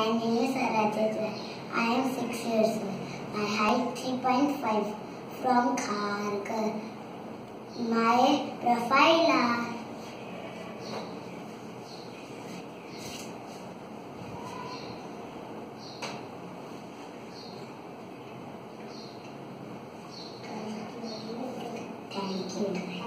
My name is Arajitra. I am 6 years old. My height 3.5 from Kharghar. My profile are thank you.